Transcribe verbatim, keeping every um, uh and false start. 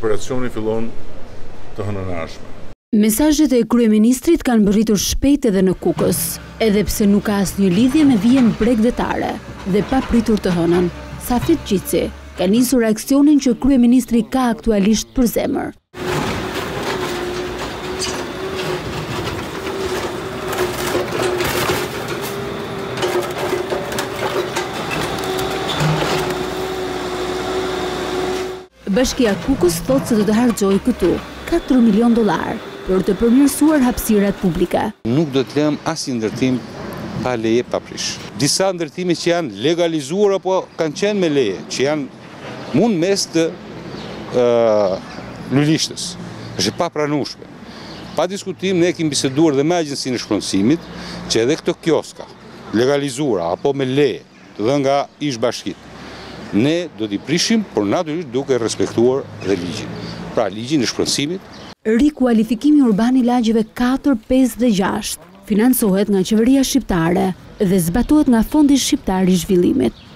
operacioni fillon të hënonashme. Mesazhet e kryeministrit kanë mbërritur shpejt edhe në Kukës, edhe pse nuk ka asnjë lidhje me vijën bregdetare dhe pa pritur të hënën. Safet Gjitsi ka nisur aksionin që kryeministri ka aktualisht për zemër. Bashkia Kukës thotë se do të harxojë këtu katër milion dollar për të përmirësuar hapësirat publike. Nuk do të lëm asnjë ndërtim pa leje pa prish. Disa ndërtime që janë legalizuar apo kanë qenë me leje, që janë mund mes të uh, lulishtes, është pa pranueshme. Pa diskutim ne kemi biseduar dhe me agjencinë e shpronësimit që edhe këto kioska legalizuara apo me leje të dhënë nga ish bashkitë ne do t'i prishim, por natyrisht duke respektuar dhe ligjin. Pra ligjin e shpërndimit. Rikualifikimi urban i lagjeve katër, pesë dhe shësh financohet nga qeveria shqiptare dhe zbatohet nga Fondi Shqiptar i Zhvillimit.